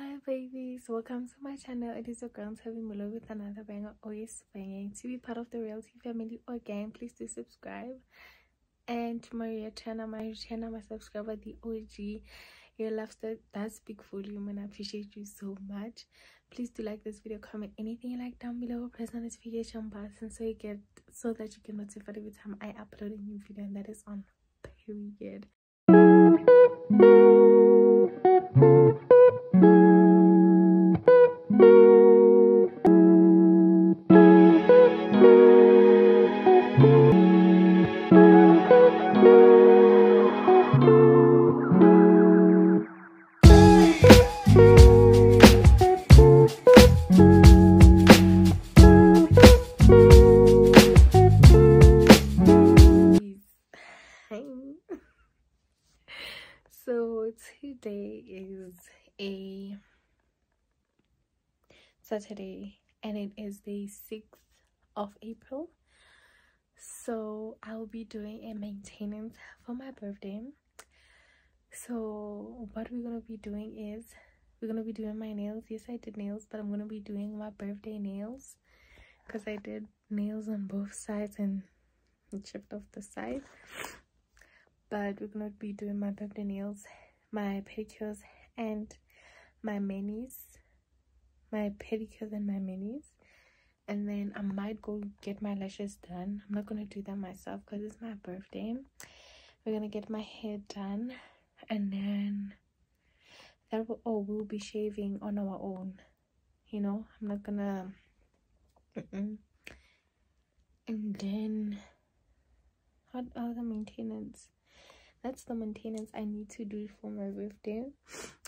Hi babies, welcome to my channel. It is your girl Nthabi Moloi with another banger, always banging. To be part of the Reality family or gang, please do subscribe. And to my channel, my subscriber, the OG, your love does big volume and I appreciate you so much. Please do like this video, comment anything you like down below, press the notification button so that you get notified every time I upload a new video, and that is on period. Today is a Saturday and it is the 6th of April, so I'll be doing a maintenance for my birthday. So what we're gonna be doing is we're gonna be doing my nails. Yes, I did nails, but I'm gonna be doing my birthday nails because I did nails on both sides and chipped off the side. But we're gonna be doing my birthday nails, my pedicures and my minis, and then I might go get my lashes done. I'm not gonna do that myself because it's my birthday. We're gonna get my hair done, and then that will, oh, we'll be shaving on our own, you know. I'm not gonna And then what other maintenance? That's the maintenance I need to do for my birthday.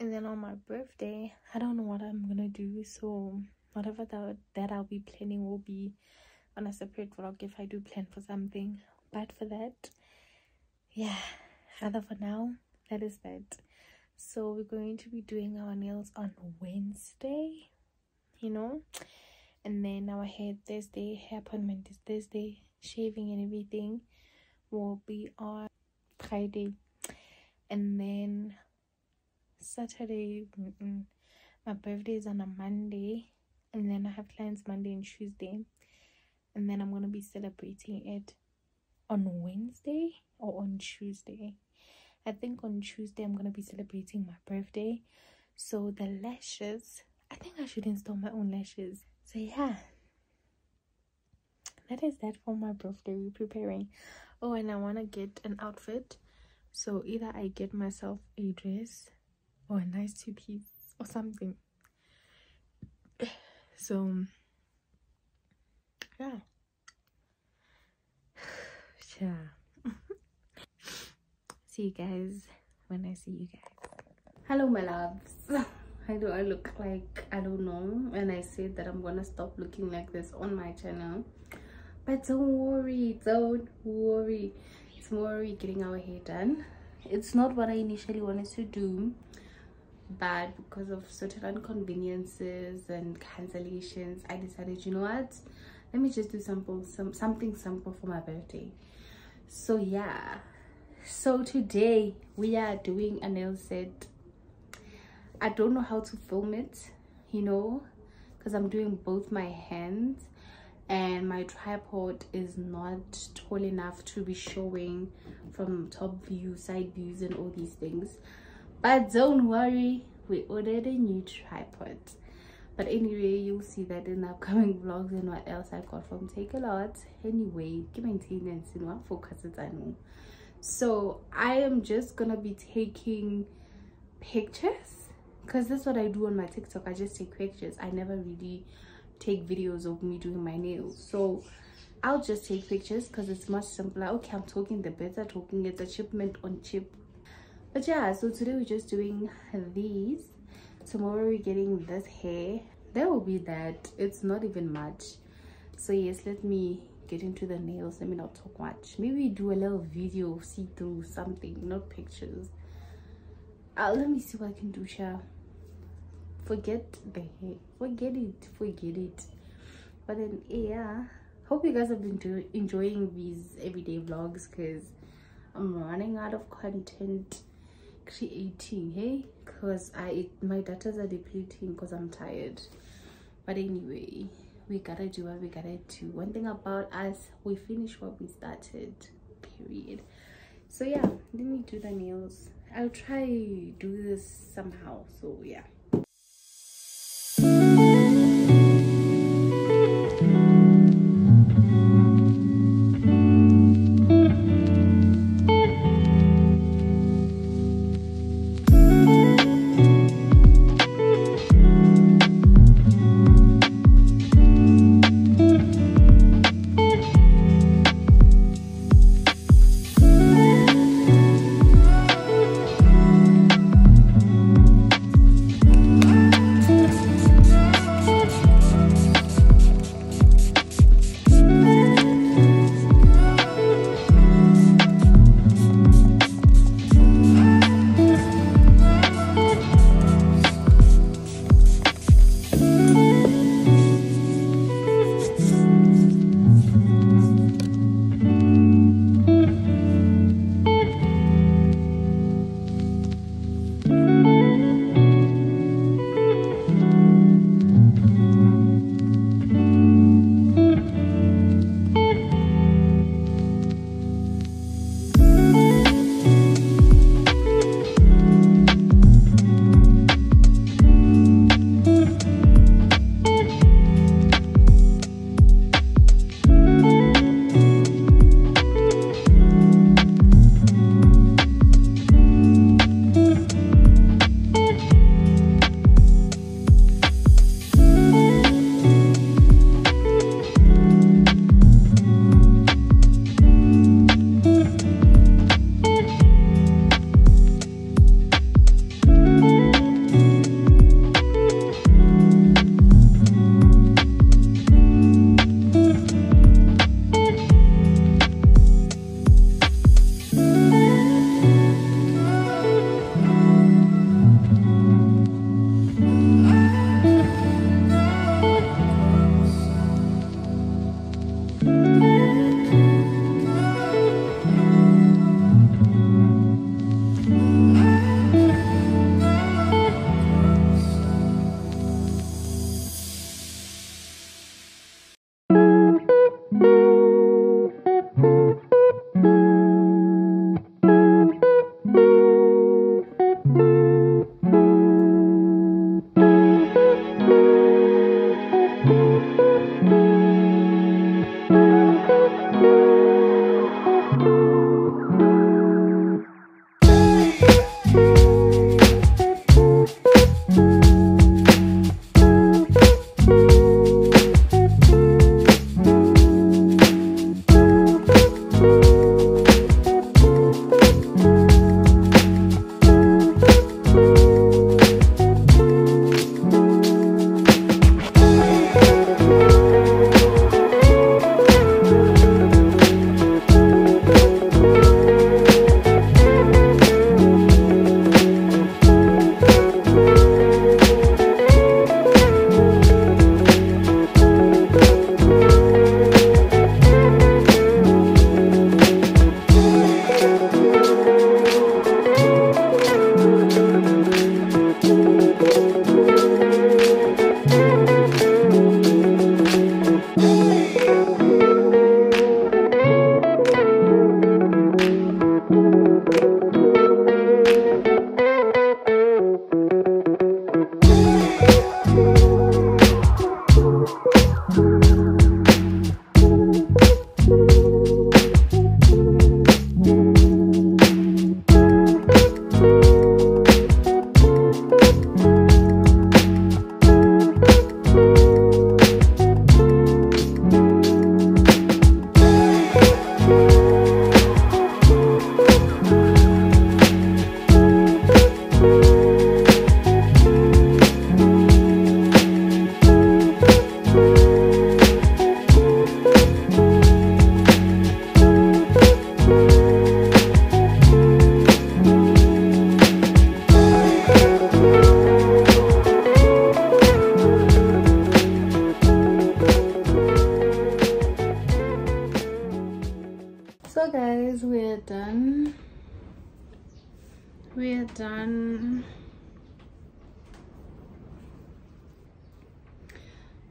And then on my birthday, I don't know what I'm gonna do, so whatever that I'll be planning will be on a separate vlog if I do plan for something. But for that, yeah, rather for now, that is that. So we're going to be doing our nails on Wednesday, you know, and then our hair Thursday, hair appointment is Thursday, shaving and everything will be on Friday, and then Saturday, my birthday is on a Monday, and then I have plans Monday and Tuesday, and then I'm going to be celebrating it on Wednesday or on Tuesday. I think on Tuesday I'm going to be celebrating my birthday. So the lashes, I think I should install my own lashes. So yeah, that is that for my birthday. We're preparing. Oh, and I want to get an outfit, so either I get myself a dress or a nice two-piece or something. So yeah, see you guys when I see you guys. Hello my loves. How do I look like? I don't know, and I said that I'm gonna stop looking like this on my channel. But don't worry, tomorrow we're getting our hair done. It's not what I initially wanted to do, but because of certain inconveniences and cancellations, I decided, you know what, let me just do something simple for my birthday. So yeah, so today we are doing a nail set. I don't know how to film it, you know, because I'm doing both my hands and my tripod is not tall enough to be showing from top view, side views and all these things. But don't worry, we ordered a new tripod. But anyway, you'll see that in the upcoming vlogs and what else I got from Takealot. Anyway, keep maintenance and what focuses I know. So I am just gonna be taking pictures because that's what I do on my TikTok. I just take pictures. I never really take videos of me doing my nails, so I'll just take pictures because it's much simpler. Okay, I'm talking the better talking, it's achievement on chip. But yeah, so today we're just doing these. Tomorrow we're getting this hair. There will be that. It's not even much. So yes, let me get into the nails. Let me not talk much. Maybe do a little video, see through something, not pictures. Let me see what I can do, Sha. Forget the hair, forget it. But then yeah, hope you guys have been enjoying these everyday vlogs because I'm running out of content. creating, hey, because my datas are depleting because I'm tired. But anyway, we gotta do what we gotta do. One thing about us, we finish what we started, period. So yeah, let me do the nails. I'll try do this somehow. So yeah.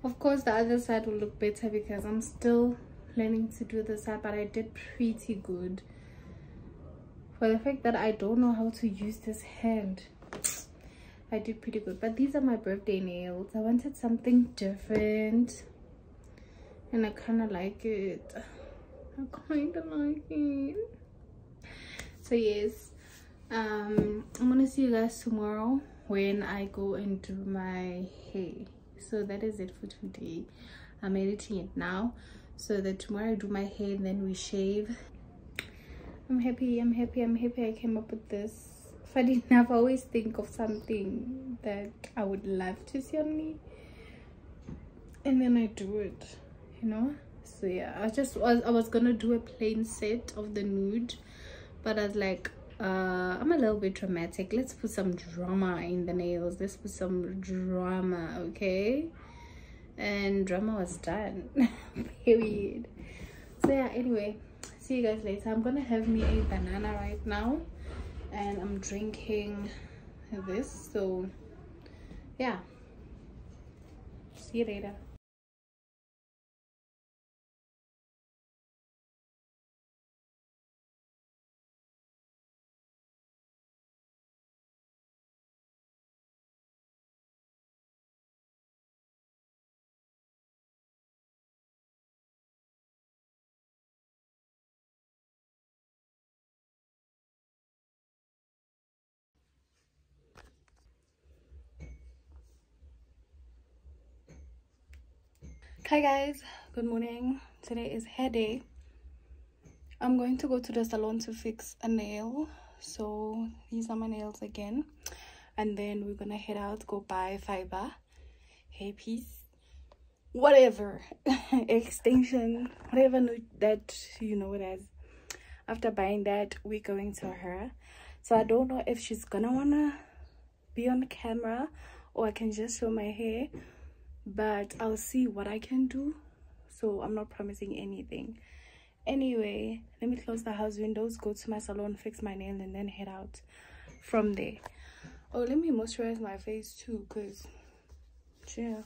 Of course the other side will look better because I'm still learning to do this side, but I did pretty good for the fact that I don't know how to use this hand. I did pretty good, but these are my birthday nails. I wanted something different and I kind of like it. I kind of like it. So yes, I'm gonna see you guys tomorrow when I go and do my hair. So that is it for today. I'm editing it now so that tomorrow I do my hair and then we shave. I'm happy I came up with this. Funny enough, I always think of something that I would love to see on me and then I do it, you know. So yeah, I was gonna do a plain set of the nude, but I was like, I'm a little bit dramatic. Let's put some drama in the nails. Let's put some drama, okay? And drama was done. Period. So yeah, anyway, see you guys later. I'm gonna have me a banana right now and I'm drinking this. So yeah, see you later. Hi guys, good morning. Today is hair day. I'm going to go to the salon to fix a nail. So these are my nails again, and then we're gonna head out, go buy fiber, hair piece, whatever, extension, whatever that you know it as. After buying that, we're going to her. So I don't know if she's gonna wanna be on camera or I can just show my hair, but I'll see what I can do. So I'm not promising anything. Anyway, let me close the house windows, go to my salon, fix my nail, and then head out from there. Oh, let me moisturize my face too, because chill.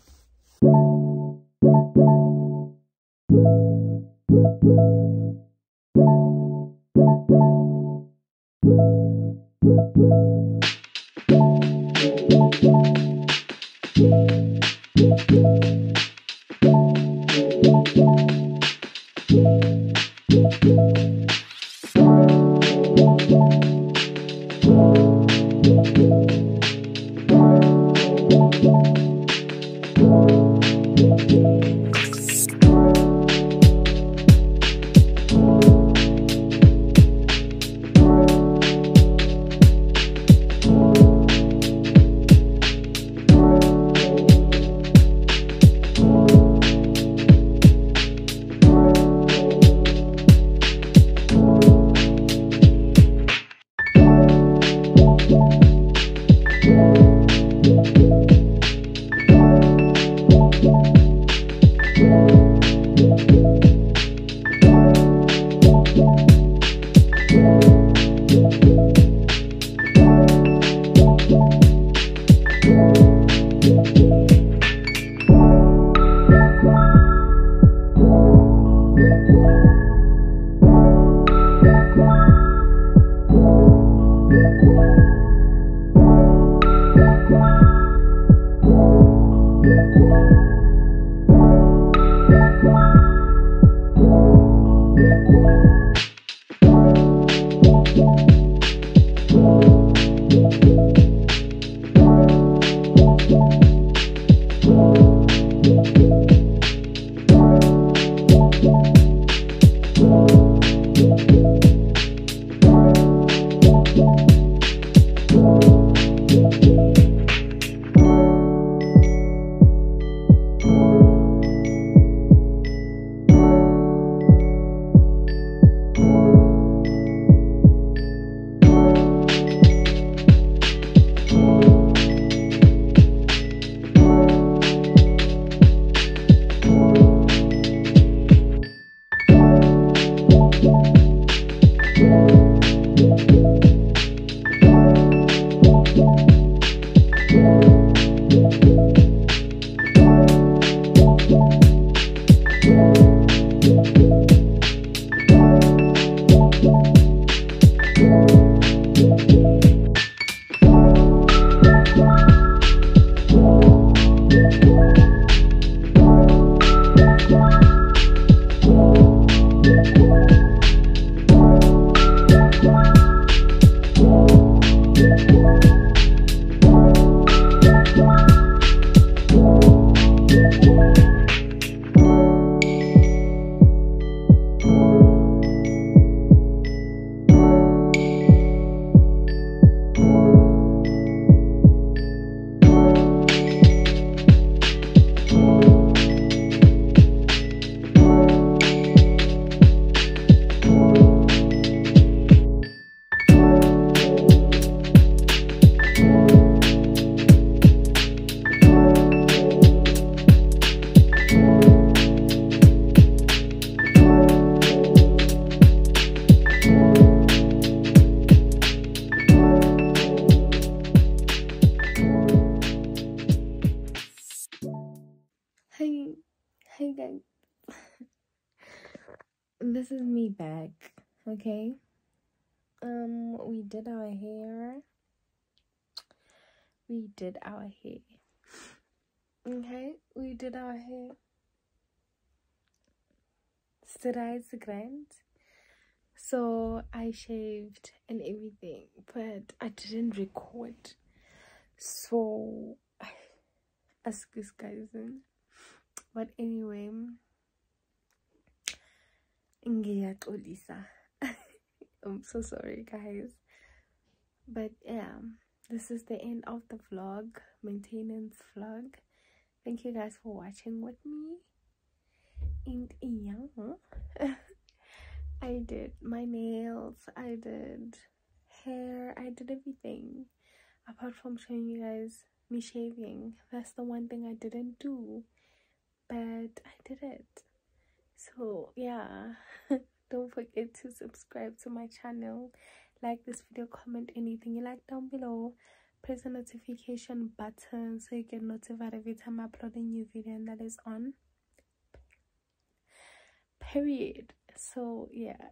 back. This is me back, okay? We did our hair. We did our hair. Okay, we did our hair. So I shaved and everything, but I didn't record. So excuse guys. But anyway, Ngiyaxolisa. I'm so sorry guys. But yeah, this is the end of the vlog, maintenance vlog. Thank you guys for watching with me. And yeah, I did my nails, I did hair, I did everything apart from showing you guys me shaving. That's the one thing I didn't do, but I did it. So yeah, don't forget to subscribe to my channel, like this video, comment anything you like down below, press the notification button so you get notified every time I upload a new video, and that is on period. So yeah.